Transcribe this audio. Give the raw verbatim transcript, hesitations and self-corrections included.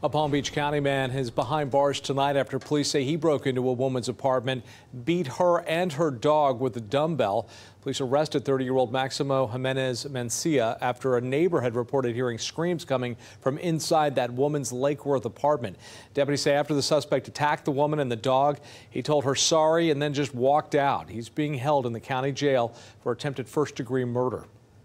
A Palm Beach County man is behind bars tonight after police say he broke into a woman's apartment, beat her and her dog with a dumbbell. Police arrested thirty-year-old Maximino Jimenez Mancia after a neighbor had reported hearing screams coming from inside that woman's Lake Worth apartment. Deputies say after the suspect attacked the woman and the dog, he told her sorry and then just walked out. He's being held in the county jail for attempted first-degree murder.